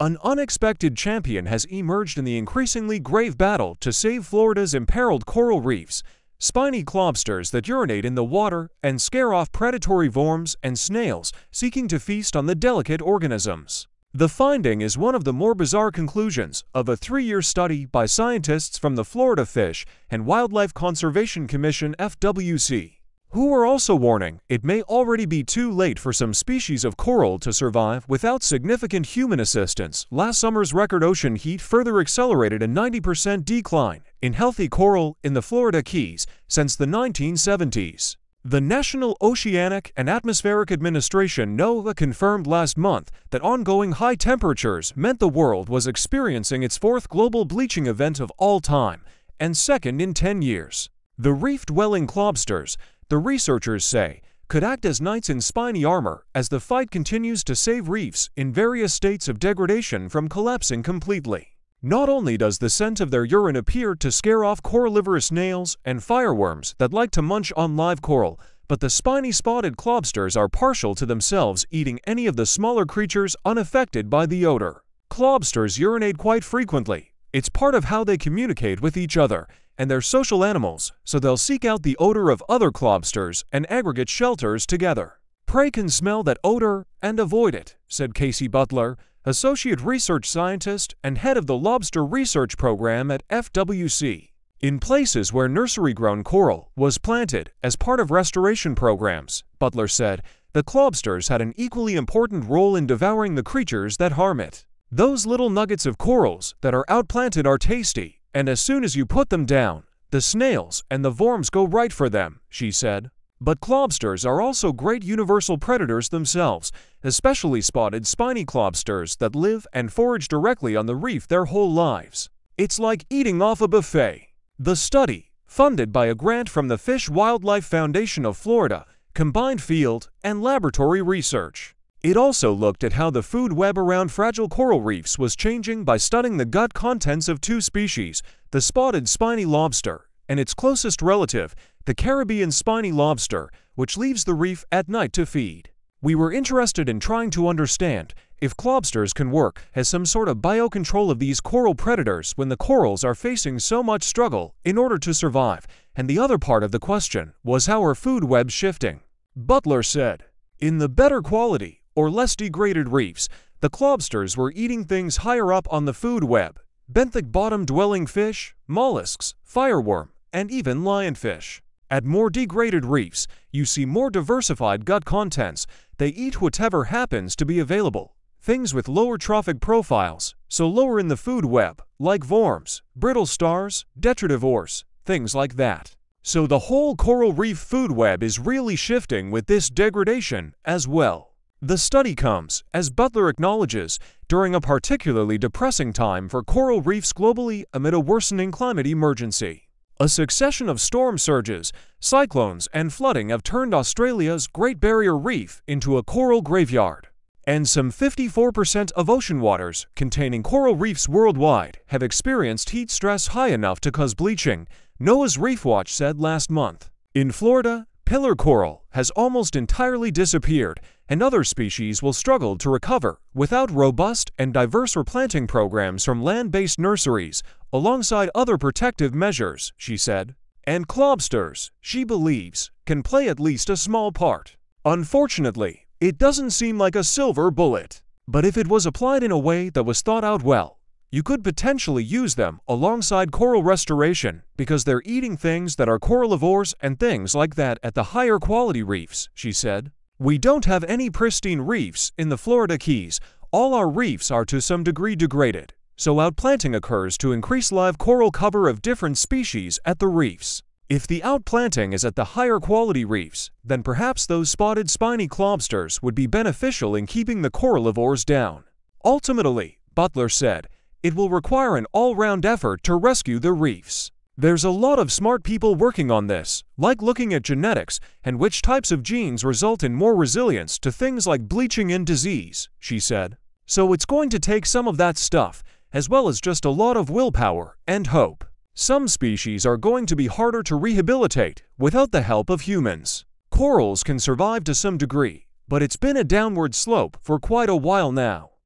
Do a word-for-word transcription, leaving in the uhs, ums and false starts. An unexpected champion has emerged in the increasingly grave battle to save Florida's imperiled coral reefs. Spiny lobsters that urinate in the water and scare off predatory worms and snails seeking to feast on the delicate organisms. The finding is one of the more bizarre conclusions of a three-year study by scientists from the Florida Fish and Wildlife Conservation Commission F W C, who are also warning it may already be too late for some species of coral to survive without significant human assistance. Last summer's record ocean heat further accelerated a ninety percent decline in healthy coral in the Florida Keys since the nineteen seventies. The National Oceanic and Atmospheric Administration (NOAA) confirmed last month that ongoing high temperatures meant the world was experiencing its fourth global bleaching event of all time, and second in ten years. The reef-dwelling lobsters, the researchers say, could act as knights in spiny armor as the fight continues to save reefs in various states of degradation from collapsing completely. Not only does the scent of their urine appear to scare off corallivorous snails and fireworms that like to munch on live coral, but the spiny spotted lobsters are partial to themselves eating any of the smaller creatures unaffected by the odor. Lobsters urinate quite frequently. It's part of how they communicate with each other, and they're social animals, so they'll seek out the odor of other lobsters and aggregate shelters together. Prey can smell that odor and avoid it, said Casey Butler, associate research scientist and head of the lobster research program at F W C. In places where nursery-grown coral was planted as part of restoration programs, Butler said, the lobsters had an equally important role in devouring the creatures that harm it. Those little nuggets of corals that are outplanted are tasty, and as soon as you put them down, the snails and the worms go right for them, she said. But lobsters are also great universal predators themselves, especially spotted spiny lobsters that live and forage directly on the reef their whole lives. It's like eating off a buffet. The study, funded by a grant from the Fish Wildlife Foundation of Florida, combined field and laboratory research. It also looked at how the food web around fragile coral reefs was changing by studying the gut contents of two species, the spotted spiny lobster and its closest relative, the Caribbean spiny lobster, which leaves the reef at night to feed. We were interested in trying to understand if lobsters can work as some sort of biocontrol of these coral predators when the corals are facing so much struggle in order to survive, and the other part of the question was how are food webs shifting. Butler said, in the better quality or less degraded reefs, the lobsters were eating things higher up on the food web, benthic bottom-dwelling fish, mollusks, fireworm, and even lionfish. At more degraded reefs, you see more diversified gut contents. They eat whatever happens to be available. Things with lower trophic profiles, so lower in the food web, like worms, brittle stars, detritivores, things like that. So the whole coral reef food web is really shifting with this degradation as well. The study comes, as Butler acknowledges, during a particularly depressing time for coral reefs globally amid a worsening climate emergency. A succession of storm surges, cyclones, and flooding have turned Australia's Great Barrier Reef into a coral graveyard. And some fifty-four percent of ocean waters containing coral reefs worldwide have experienced heat stress high enough to cause bleaching, NOAA's Reef Watch said last month. In Florida, pillar coral has almost entirely disappeared, and other species will struggle to recover without robust and diverse replanting programs from land-based nurseries, alongside other protective measures, she said. And lobsters, she believes, can play at least a small part. Unfortunately, it doesn't seem like a silver bullet. But if it was applied in a way that was thought out well, you could potentially use them alongside coral restoration because they're eating things that are corallivores and things like that at the higher quality reefs, she said. We don't have any pristine reefs in the Florida Keys. All our reefs are to some degree degraded, so outplanting occurs to increase live coral cover of different species at the reefs. If the outplanting is at the higher quality reefs, then perhaps those spotted spiny lobsters would be beneficial in keeping the corallivores down. Ultimately, Butler said, it will require an all-round effort to rescue the reefs. There's a lot of smart people working on this, like looking at genetics and which types of genes result in more resilience to things like bleaching and disease, she said. So it's going to take some of that stuff, as well as just a lot of willpower and hope. Some species are going to be harder to rehabilitate without the help of humans. Corals can survive to some degree, but it's been a downward slope for quite a while now.